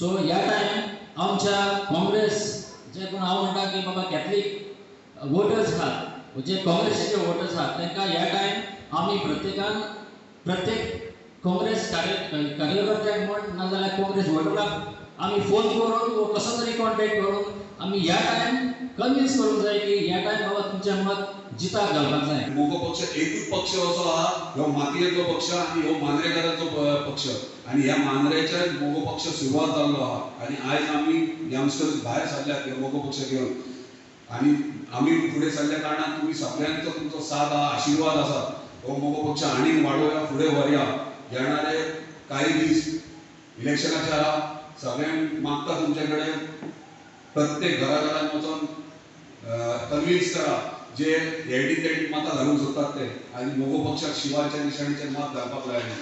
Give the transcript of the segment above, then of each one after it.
सो या टाइम आमच्या काँग्रेस जे कोण हांव म्हणटा की बाबा कॅथलिक वोटर्स आहात जे काँग्रेसीचे वोटर्स आहात तांकां या टाइम आमी प्रत्येकान प्रत्येक काँग्रेस कार्यकर्त्यांक म्हण नाजाल्यार काँग्रेस वोटराक आमी फोन करून वो कसो तरी कॉन्टेक्ट करून आमी या टाइम कन्विन्स करूंक जाय की या टाइम बाबा तुमच्या मत जिताक घालपाक जाय। मोगो पक्ष एकूच पक्ष असो आहा ह्यो मातयेचो पक्ष आनी ह्यो मांद्रेकारांचो पक्ष आनी ह्या मांद्रेच्या मोगो पक्ष सुरवात जाल्लो आहा आनी आयज आमी यंगस्टर्स भायर सरल्यात ह्या मोगो पक्ष घेवन आनी आमी फुडें सरल्या कारणान तुमी सगळ्यांचो तुमचो साथ आहा आशिर्वाद आसा हो मोगो पक्ष आनीक वाडोवया फुडें व्हरया। येणारे काही दिस इलेक्शनाच्या सगळ्यांक मागता तुमच्याकडे प्रत्येक घराघरात वचून कन्विन्स करा जे हेडीन तेडीन मतां घालूंक सोदतात ते आनी मोगो पक्षाक शिवाच्या निशाणीचेर मत घालपाक लायले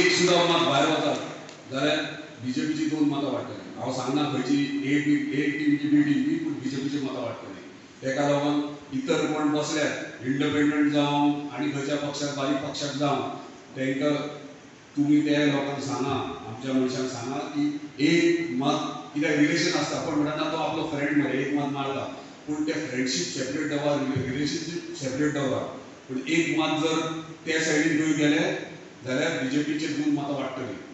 एक सुद्दां मत भायर वता जाल्यार बीजेपीची दोन मतां वाडटली। हांव सांगना खंयची ए टीमची बी टीमची पूण बीजेपीची मतां वाडटली तेका लागून इतर कोण बसल्यात इंडिपेंडंट जावं आनी खंयच्या पक्षाक बारीक पक्षाक जावं तांकां तुम्ही त्या लोकांक सांगा आमच्या मनशांक सांगा की एक मत कित्याक रिलेशन आसता पण म्हणटा तो आपलो फ्रेंड मरे एक मत मारता पूण ते फ्रेंडशीप सेपरेट दवरा रिलेशनशीप सेपरेट दवरा पूण एक मत जर त्या सायडीन घेवन गेले जाल्यार बीजेपीचे दोन मतां वाडटली।